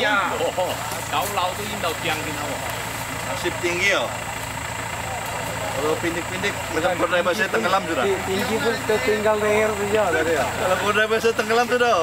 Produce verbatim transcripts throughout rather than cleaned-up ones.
呀！九樓都煙頭醬見到喎，nasib tinggi ya. Kalau pindik-pindik macam berdaya saya tenggelam sudah. Tinggi pun tertinggal leher saja tadi ya. Kalau berdaya saya tenggelam sudah.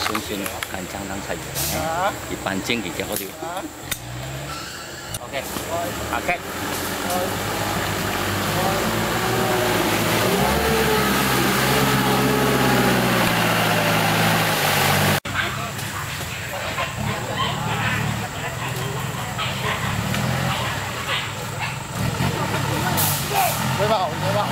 相信近爭爭細魚，而扮精傑嘅嗰條。OK， 阿 K。對吧？對吧？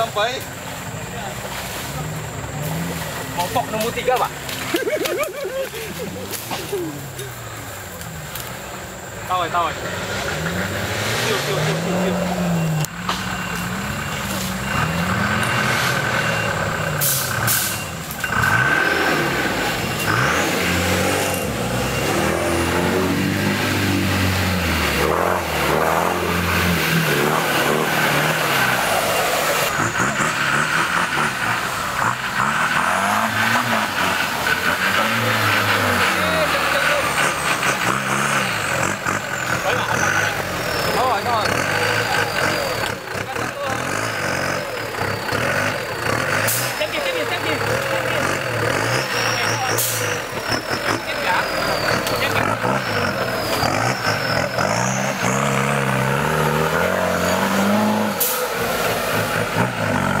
Sampai popok nomor tiga pak. Tawai tawai. Siu siu siu siu. Hãy subscribe cho kênh Ghiền Mì Gõ để không bỏ lỡ những video hấp dẫn.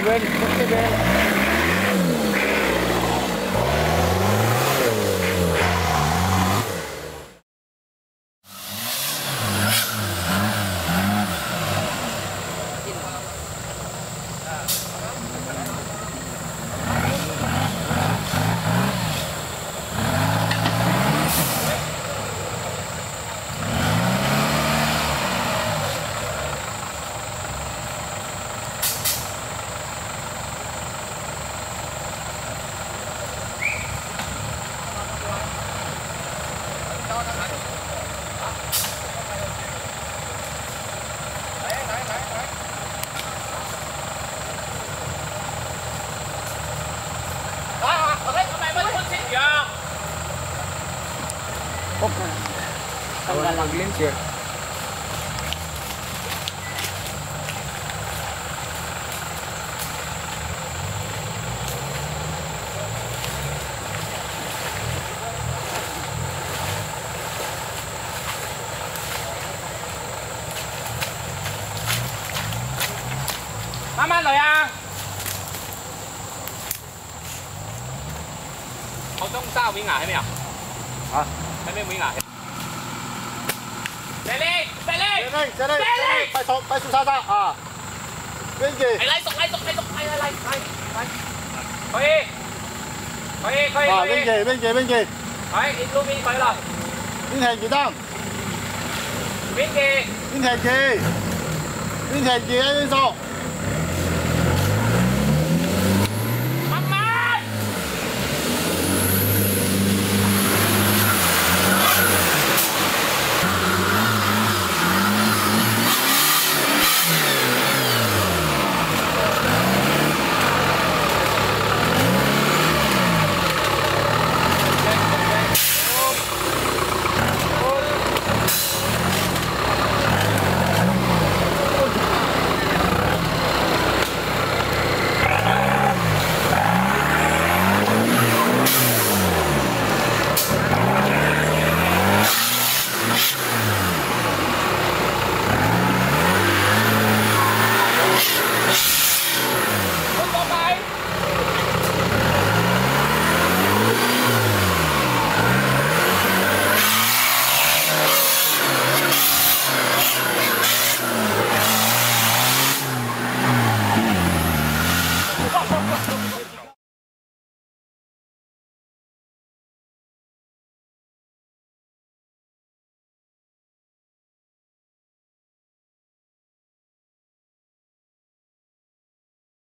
Ready, put it ready. Kalau nggak gelincir. Mama rồi à? Ông Đông sao bị ngã hay không? Hả? Hay mấy bị ngã? Đây, đây, đây, đây. Tay xuống, tay xuống xa xa. À. Bên gì? Hãy lái sọc, lái sọc, lái sọc, lái, lái, lái, lái. Coi đi. Coi đi, coi đi. À, bên gì, bên gì, bên gì? Đấy, đi luôn đi, coi rồi. Bên hình gì đang? Bên gì? Bên hình gì? Bên hình gì, bên sau.